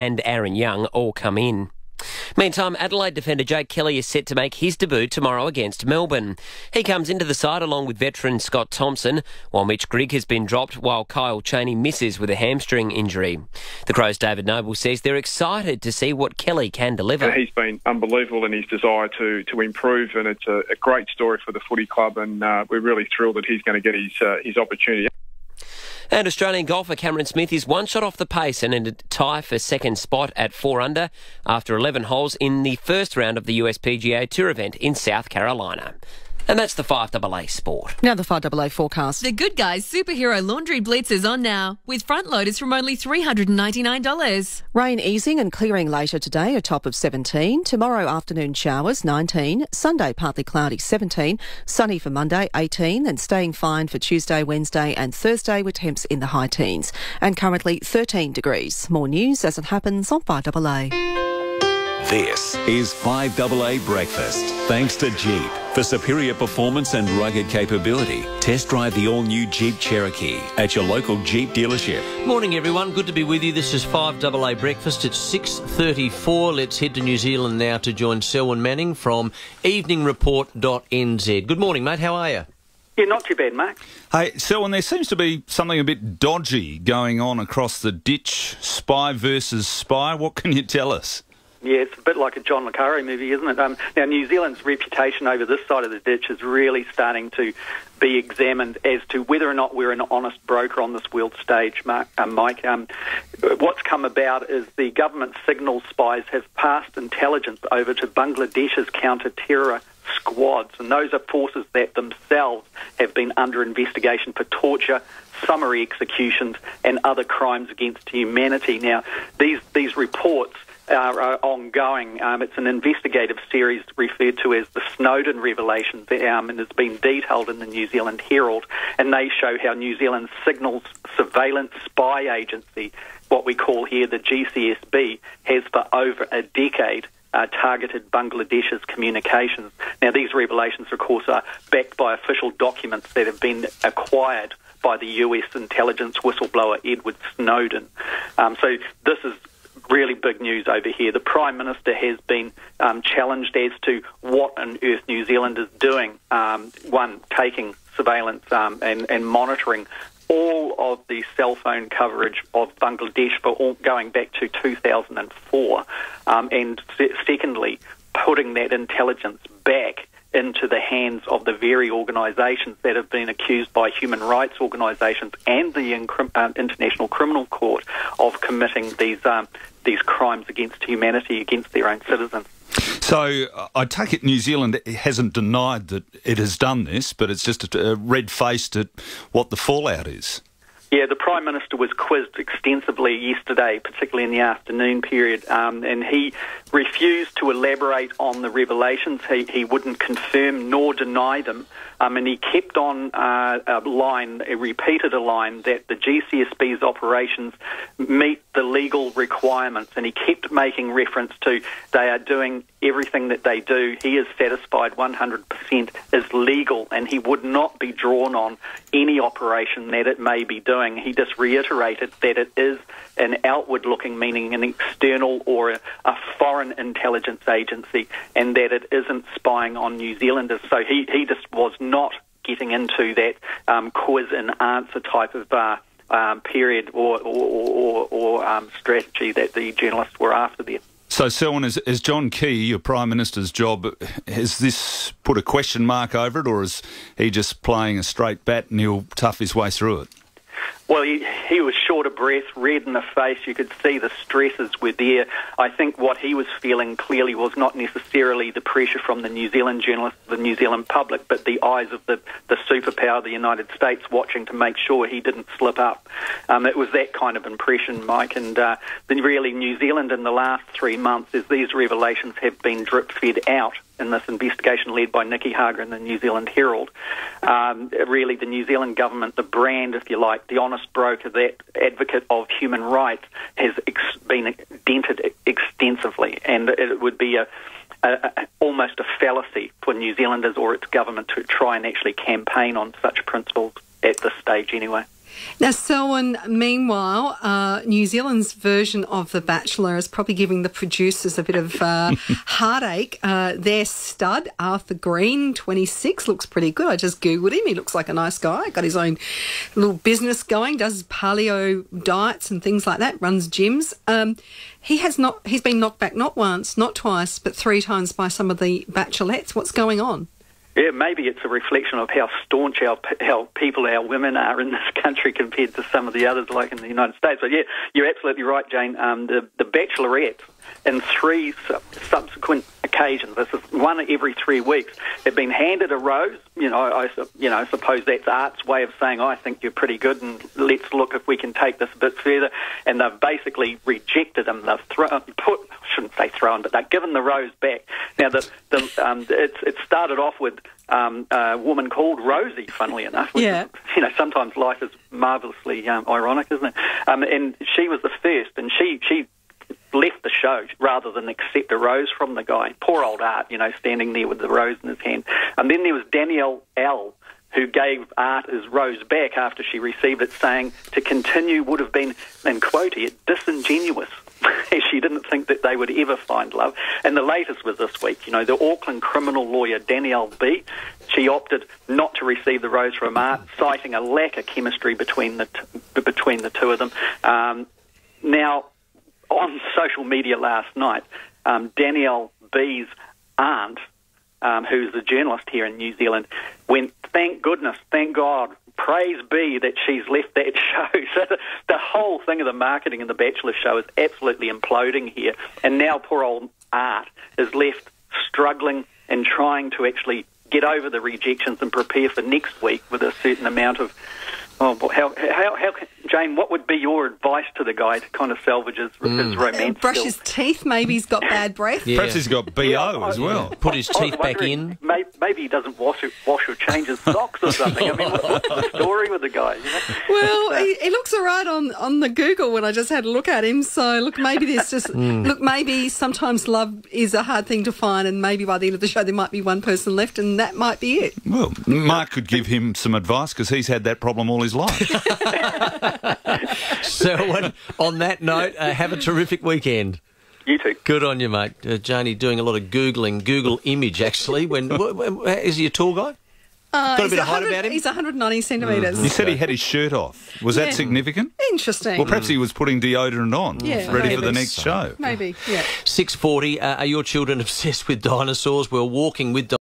and Aaron Young all come in. Meantime, Adelaide defender Jake Kelly is set to make his debut tomorrow against Melbourne. He comes into the side along with veteran Scott Thompson, while Mitch Grigg has been dropped while Kyle Chaney misses with a hamstring injury. The Crows' David Noble says they're excited to see what Kelly can deliver. He's been unbelievable in his desire to improve, and it's a great story for the footy club, and we're really thrilled that he's going to get his opportunity. And Australian golfer Cameron Smith is one shot off the pace and in a tie for second spot at 4 under after 11 holes in the first round of the US PGA Tour event in South Carolina. And that's the 5AA Sport. Now the 5AA forecast. The Good Guys Superhero Laundry Blitz is on now, with front loaders from only $399. Rain easing and clearing later today, a top of 17. Tomorrow afternoon showers, 19. Sunday partly cloudy, 17. Sunny for Monday, 18. And staying fine for Tuesday, Wednesday and Thursday, with temps in the high teens. And currently 13 degrees. More news as it happens on 5AA. This is 5AA Breakfast. Thanks to Jeep. For superior performance and rugged capability, test drive the all-new Jeep Cherokee at your local Jeep dealership. Morning, everyone. Good to be with you. This is 5AA Breakfast. It's 6:34. Let's head to New Zealand now to join Selwyn Manning from EveningReport.nz. Good morning, mate. How are you? Yeah, not too bad, Mark. Hey, Selwyn, there seems to be something a bit dodgy going on across the ditch. Spy versus spy. What can you tell us? Yeah, it's a bit like a John Le Carre movie, isn't it? Now, New Zealand's reputation over this side of the ditch is really starting to be examined as to whether or not we're an honest broker on this world stage, Mike. What's come about is the government signal spies have passed intelligence over to Bangladesh's counter-terror squads, and those are forces that themselves have been under investigation for torture, summary executions and other crimes against humanity. Now, these reports are ongoing. It's an investigative series referred to as the Snowden Revelations, and it's been detailed in the New Zealand Herald, and they show how New Zealand's Signals Surveillance Spy Agency, what we call here the GCSB, has for over a decade targeted Bangladesh's communications. Now, these revelations, of course, are backed by official documents that have been acquired by the US intelligence whistleblower Edward Snowden. So this is really big news over here. The Prime Minister has been challenged as to what on earth New Zealand is doing. One, taking surveillance and monitoring all of the cell phone coverage of Bangladesh for all, going back to 2004. And secondly, putting that intelligence back into the hands of the very organisations that have been accused by human rights organisations and the International Criminal Court of committing these crimes against humanity, against their own citizens. So I take it New Zealand hasn't denied that it has done this, but it's just red-faced at what the fallout is. Yeah, the Prime Minister was quizzed extensively yesterday, particularly in the afternoon period, and he refused to elaborate on the revelations. He wouldn't confirm nor deny them, and he kept on repeated a line that the GCSB's operations meet the legal requirements, and he kept making reference to they are doing everything that they do. He is satisfied 100% is legal, and he would not be drawn on any operation that it may be doing. He just reiterated that it is an outward-looking, meaning an external or a foreign intelligence agency, and that it isn't spying on New Zealanders. So he just was not getting into that quiz and answer type of period or strategy that the journalists were after there. So, Selwyn, is John Key, your Prime Minister's job, has this put a question mark over it, or is he just playing a straight bat and he'll tough his way through it? Well, he was short of breath, red in the face. You could see the stresses were there. I think what he was feeling clearly was not necessarily the pressure from the New Zealand journalists, the New Zealand public, but the eyes of the superpower, the United States, watching to make sure he didn't slip up. It was that kind of impression, Mike. And then really New Zealand in the last 3 months, as these revelations have been drip-fed out in this investigation led by Nikki Hager and the New Zealand Herald, really the New Zealand government, the brand, if you like, the honest broker, that advocate of human rights, has been dented extensively, and it would be almost a fallacy for New Zealanders or its government to try and actually campaign on such principles at this stage anyway. Now, Selwyn, meanwhile, New Zealand's version of The Bachelor is probably giving the producers a bit of heartache. Their stud, Arthur Green, 26, looks pretty good. I just Googled him. He looks like a nice guy. Got his own little business going, does paleo diets and things like that, runs gyms. He's been knocked back not once, not twice, but 3 times by some of the bachelorettes. What's going on? Yeah, maybe it's a reflection of how staunch our people, our women are in this country compared to some of the others, like in the United States. But yeah, you're absolutely right, Jane. The Bachelorette, in 3 subsequent occasions, this is 1 every 3 weeks, they've been handed a rose. I suppose that's art's way of saying, I think you're pretty good, and let's look if we can take this a bit further. And they've basically rejected them. They've they've given the rose back. Now, it started off with a woman called Rosie, funnily enough. Which yeah. Is, sometimes life is marvellously ironic, isn't it? And she was the first, and she left the show rather than accept a rose from the guy. Poor old Art, standing there with the rose in his hand. And then there was Danielle L., who gave Art his rose back after she received it, saying to continue would have been, and quote here, disingenuous. She didn't think that they would ever find love. And the latest was this week, the Auckland criminal lawyer Danielle B., she opted not to receive the rose from Art, citing a lack of chemistry between the two of them. Now, on social media last night, Danielle B's aunt, who's a journalist here in New Zealand, went, thank goodness, thank God, praise be that she's left that show. So the whole thing of the marketing in The Bachelor show is absolutely imploding here. And now poor old Art is left struggling and trying to actually get over the rejections and prepare for next week with a certain amount of... Oh, how Jane, what would be your advice to the guy to kind of salvage his romance? Brush his teeth, maybe he's got bad breath. Yeah. Perhaps he's got BO as well. Put his teeth back in. Maybe he doesn't wash or change his socks or something. I mean, what's the story with the guy? Well, he looks all right on the Google when I just had a look at him. So, look, maybe there's just... Look, maybe sometimes love is a hard thing to find, and maybe by the end of the show there might be one person left, and that might be it. Well, Mark could give him some advice because he's had that problem all his life. So on that note, have a terrific weekend. You too. Good on you, mate. Janie doing a lot of Googling, Google image actually. Is he a tall guy? Got a bit of height about him? He's 190 centimetres. You said he had his shirt off. Was that significant? Interesting. Well, perhaps he was putting deodorant on, ready for the next show. Maybe, yeah. 6:40, are your children obsessed with dinosaurs? We're walking with dinosaurs.